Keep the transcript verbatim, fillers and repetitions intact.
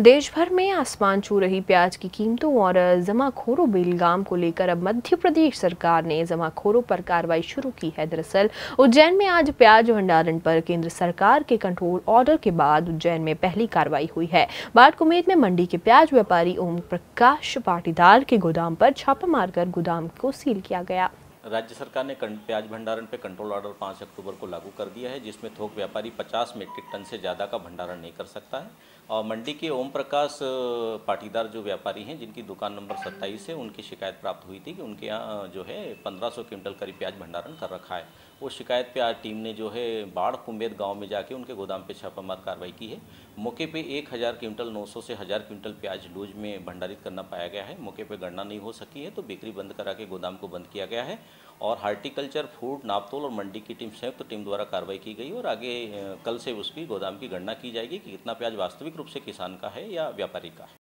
देश भर में आसमान छू रही प्याज की कीमतों और जमाखोरों बेलगाम को लेकर अब मध्य प्रदेश सरकार ने जमाखोरों पर कार्रवाई शुरू की है। दरअसल उज्जैन में आज प्याज भंडारण पर केंद्र सरकार के कंट्रोल ऑर्डर के बाद उज्जैन में पहली कार्रवाई हुई है। बाड़कुमेद में मंडी के प्याज व्यापारी ओम प्रकाश पाटीदार के गोदाम पर छापा मारकर गोदाम को सील किया गया। राज्य सरकार ने प्याज भंडारण पर कंट्रोल ऑर्डर पाँच अक्टूबर को लागू कर दिया है, जिसमें थोक व्यापारी पचास मीट्रिक टन से ज़्यादा का भंडारण नहीं कर सकता है। और मंडी के ओम प्रकाश पाटीदार जो व्यापारी हैं, जिनकी दुकान नंबर सत्ताईस है, उनकी शिकायत प्राप्त हुई थी कि उनके यहाँ जो है पंद्रह सौ क्विंटल करीब प्याज भंडारण कर रखा है। वो शिकायत पे आज टीम ने जो है बाड़कुमेद गाँव में जाके उनके गोदाम पे छापामार कार्रवाई की है। मौके पे एक हज़ार क्विंटल नौ सौ से हज़ार क्विंटल प्याज लूज में भंडारित करना पाया गया है। मौके पे गणना नहीं हो सकी है तो बेकरी बंद करा के गोदाम को बंद किया गया है और हार्टिकल्चर, फूड, नापतोल और मंडी की टीम संयुक्त तो टीम द्वारा कार्रवाई की गई और आगे कल से उसकी गोदाम की गणना की जाएगी कि कितना प्याज वास्तविक रूप से किसान का है या व्यापारी का है।